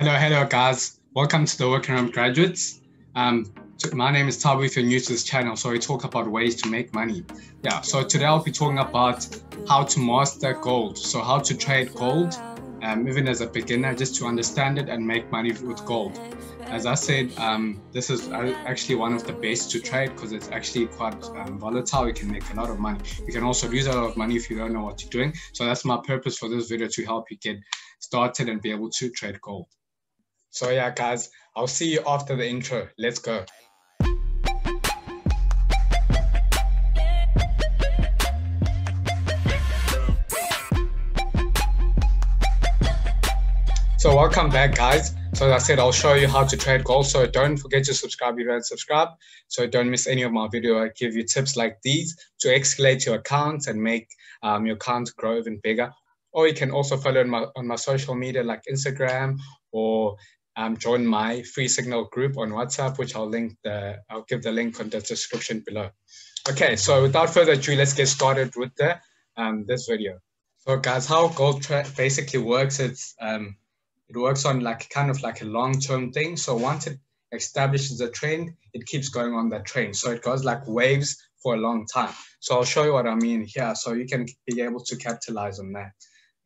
Hello guys, welcome to The Work at Home Graduates. My name is Tabe if you're new to this channel, so we talk about ways to make money. Yeah, so today I'll be talking about how to master gold. So how to trade gold, even as a beginner, just to understand it and make money with gold. As I said, this is actually one of the best to trade because it's actually quite volatile. You can make a lot of money. You can also lose a lot of money if you don't know what you're doing. So that's my purpose for this video, to help you get started and be able to trade gold. So yeah, guys, I'll see you after the intro. Let's go. So welcome back, guys. So as I said, I'll show you how to trade gold. So don't forget to subscribe if you haven't subscribed, so don't miss any of my video. I give you tips like these to escalate your account and make your account grow even bigger. Or you can also follow on my social media like Instagram, or join my free signal group on WhatsApp, which I'll give the link on the description below. Okay, so without further ado, let's get started with this video. So guys, how gold basically works, it works on like kind of like a long-term thing. So once it establishes a trend, it keeps going on that trend. So it goes like waves for a long time. So I'll show you what I mean here, so you can be able to capitalize on that.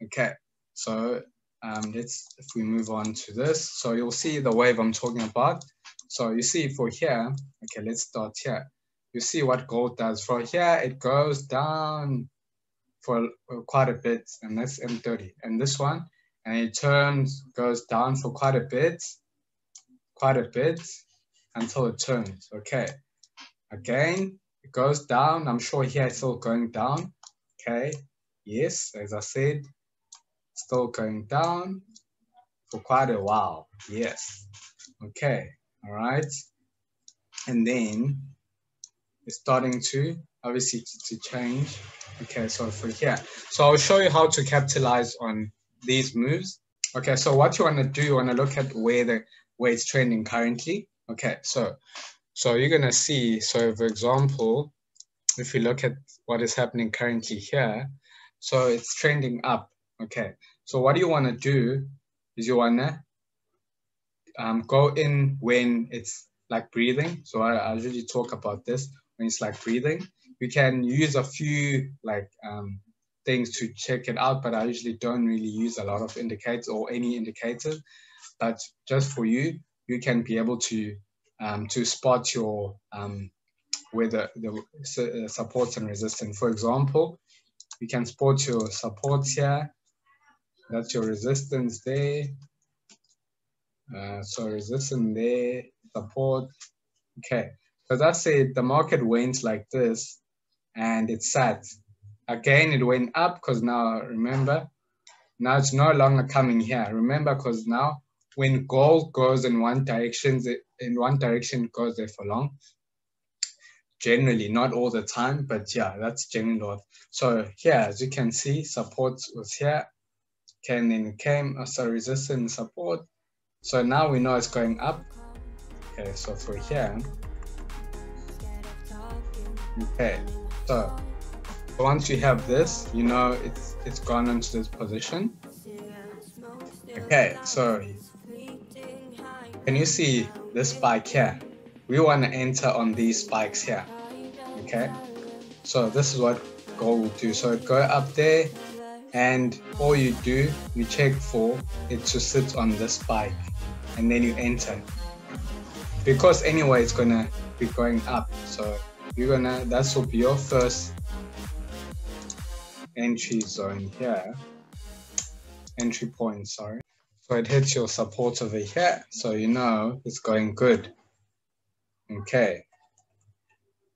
Okay, so if we move on to this, so you'll see the wave I'm talking about. So you see for here, okay, let's start here. You see what gold does. From here, it goes down for quite a bit, and that's M30. And this one, and it turns, goes down for quite a bit until it turns, okay. Again, it goes down. I'm sure here it's still going down, okay. Yes, as I said, still going down for quite a while. Yes, okay, all right. And then it's starting to obviously to change. Okay, so for here, so I'll show you how to capitalize on these moves. Okay, so what you want to do, you want to look at where it's trending currently. Okay, so you're gonna see, so for example, if you look at what is happening currently here, so it's trending up. Okay, so what you want to do is you want to go in when it's like breathing. So I usually talk about this when it's like breathing. You can use a few like things to check it out, but I usually don't really use a lot of indicators or any indicators. But just for you, you can be able to spot your where the supports and resistance. For example, you can spot your supports here. That's your resistance there. So resistance there, support. Okay, so that's it. The market went like this and it sat. Again, it went up because now, remember, now it's no longer coming here. Remember, because now when gold goes in one direction, it goes there for long. Generally, not all the time, but yeah, that's general. So here, as you can see, support was here. Okay, and then it came, so resistance, support. So now we know it's going up. Okay, so for here. Okay, so once you have this, you know it's gone into this position. Okay, so can you see this spike here? We want to enter on these spikes here. Okay, so this is what gold will do. So it go up there, and all you do, you check for it to sit on this spike, and then you enter, because anyway it's gonna be going up. So that will be your first entry zone here, entry point, sorry. So it hits your support over here, so you know it's going good. Okay,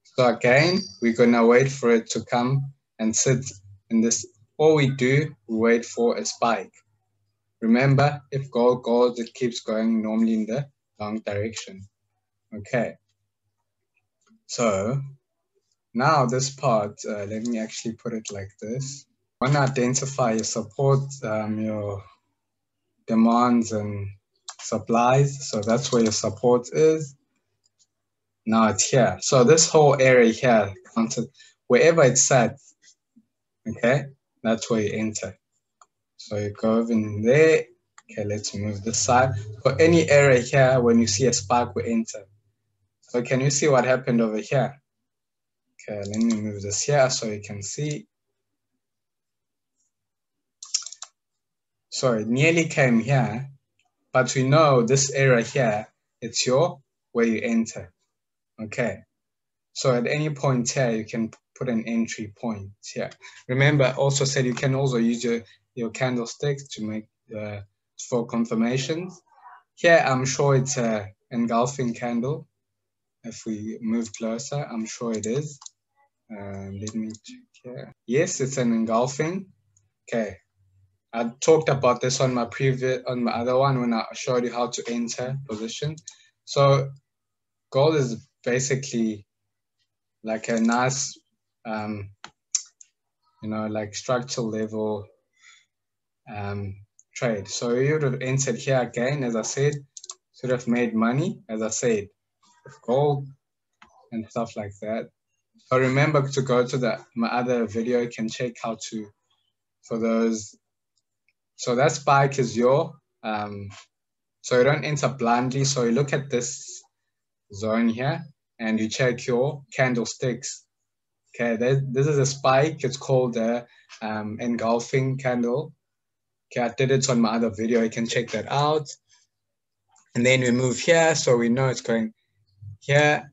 so again, we're gonna wait for it to come and sit in this. All we do, we wait for a spike. Remember, if gold goes, it keeps going normally in the long direction. Okay, so now this part, let me actually put it like this. You want to identify your support, your demands and supplies. So that's where your support is. Now it's here. So this whole area here, wherever it's at, okay, that's where you enter. So you go in there, Okay, let's move this side. For any error here, when you see a spark, we enter. So can you see what happened over here? Okay, let me move this here so you can see. So it nearly came here, but we know this area here, it's your where you enter. Okay, so at any point here, you can put an entry point here. Remember, I also said you can also use your candlesticks to make for confirmations. Here, I'm sure it's an engulfing candle. If we move closer, I'm sure it is. Let me check here. Yes, it's an engulfing. Okay, I talked about this on my previous, on my other one when I showed you how to enter position. So gold is basically like a nice, you know, like structural level trade. So you would have entered here again, as I said, should have made money, as I said, with gold and stuff like that. So remember to go to my other video, you can check how to, for those. So that spike is your, so you don't enter blindly. So you look at this zone here and you check your candlesticks. Okay, this is a spike, it's called a engulfing candle. Okay, I did it on my other video, you can check that out. And then we move here, so we know it's going here.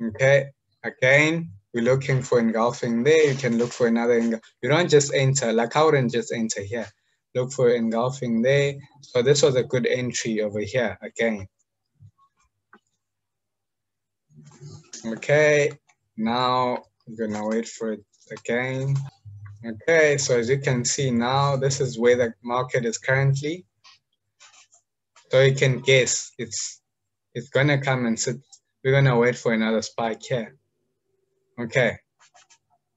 Okay, again, we're looking for engulfing there, you can look for another engulfing. You don't just enter, like I wouldn't just enter here. Look for engulfing there. So this was a good entry over here again. Okay, now we're gonna wait for it again. Okay, so as you can see now, this is where the market is currently. So you can guess it's gonna come and sit. We're gonna wait for another spike here. Okay,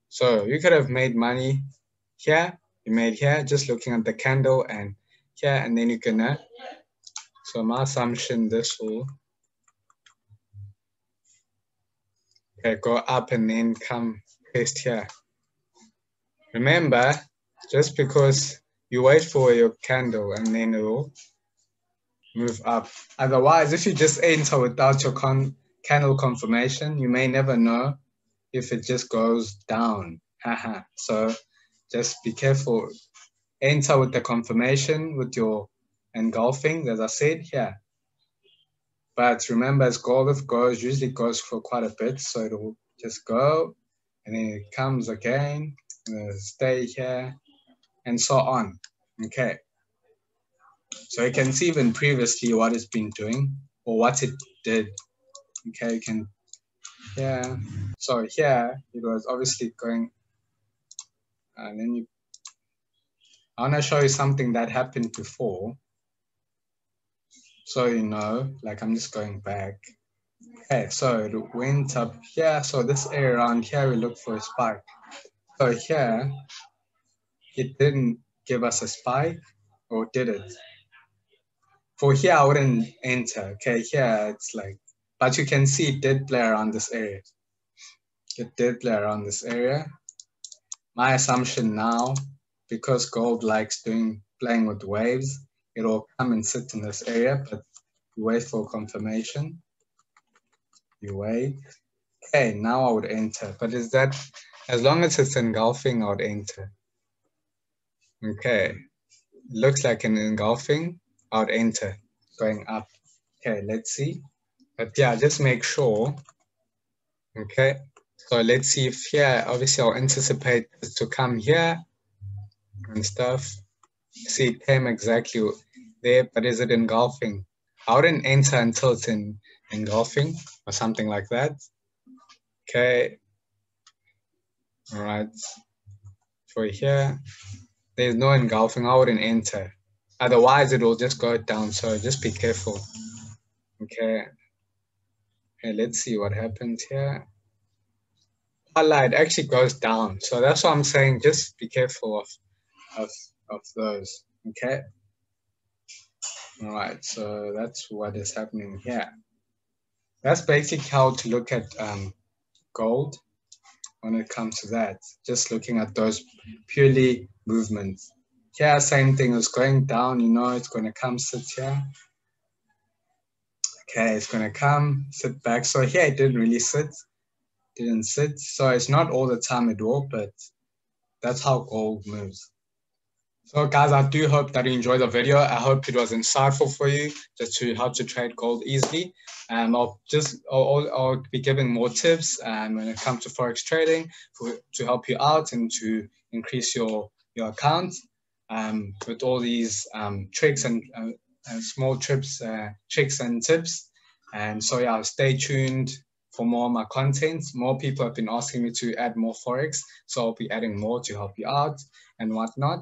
so you could have made money here. You made here, just looking at the candle and here, and then you're gonna, so my assumption, this will go up and then come paste here. Remember, just because you wait for your candle and then it will move up. Otherwise, if you just enter without your candle confirmation, you may never know if it just goes down. Haha. So just be careful. Enter with the confirmation with your engulfing, as I said here. But remember, as gold, if goes, usually goes for quite a bit. So it will just go and then it comes again, stay here, and so on. Okay. So you can see even previously what it's been doing or what it did. Okay, you can, yeah. So here it was obviously going. And then you, I want to show you something that happened before. So, you know, like I'm just going back. Okay, so it went up here. So this area around here, we look for a spike. So here, it didn't give us a spike, or did it? For here, I wouldn't enter. Okay, here it's like, but you can see it did play around this area. It did play around this area. My assumption now, because gold likes playing with waves, it'll come and sit in this area, but you wait for confirmation. You wait. Okay, now I would enter. But is that, as long as it's engulfing, I would enter. Okay, looks like an engulfing, I would enter, going up. Okay, let's see. But yeah, just make sure. Okay. So let's see if here, obviously I'll anticipate this to come here and stuff. See, it came exactly there, but is it engulfing? I wouldn't enter until it's engulfing or something like that. Okay. All right. For here, there's no engulfing. I wouldn't enter. Otherwise, it will just go down. So just be careful. Okay. Okay, let's see what happens here. It actually goes down, so that's what I'm saying. Just be careful of those. Okay. All right. So that's what is happening here. That's basically how to look at gold when it comes to that. Just looking at those purely movements. Yeah, same thing. It's going down, you know, it's going to come sit here. Okay, it's going to come sit back. So here it didn't really sit, didn't sit. So it's not all the time at all, but that's how gold moves. So guys, I do hope that you enjoyed the video. I hope it was insightful for you just to how to trade gold easily. And I'll be giving more tips when it comes to Forex trading to help you out and to increase your account with all these tricks and small tips, tricks and tips. And so yeah, stay tuned for more of my content. More people have been asking me to add more Forex. So I'll be adding more to help you out and whatnot.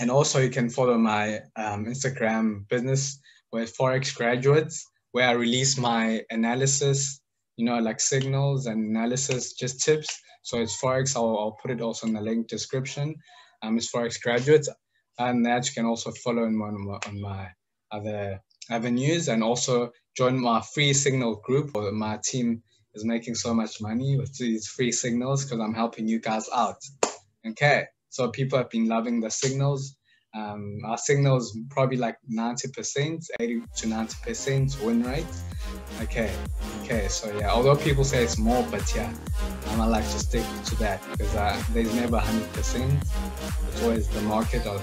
And also you can follow my Instagram business with Forex Graduates, where I release my analysis, you know, like signals and analysis, just tips. So it's Forex, I'll put it also in the link description. It's Forex Graduates. And that you can also follow in on my other avenues, and also join my free signal group. My team is making so much money with these free signals because I'm helping you guys out. Okay. So people have been loving the signals. Our signals probably like 90%, 80 to 90% win rate. Okay, okay. So yeah, although people say it's more, but yeah, I like to stick to that because there's never 100%. It's always the market or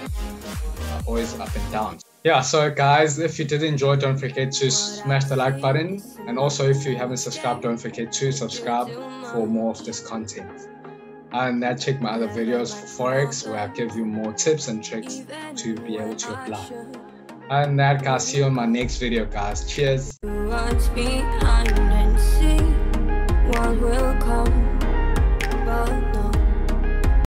always up and down. Yeah. So guys, if you did enjoy, don't forget to smash the like button, and also if you haven't subscribed, don't forget to subscribe for more of this content. And now check my other videos for Forex, where I give you more tips and tricks to be able to apply. And that, guys, see you on my next video, guys. Cheers.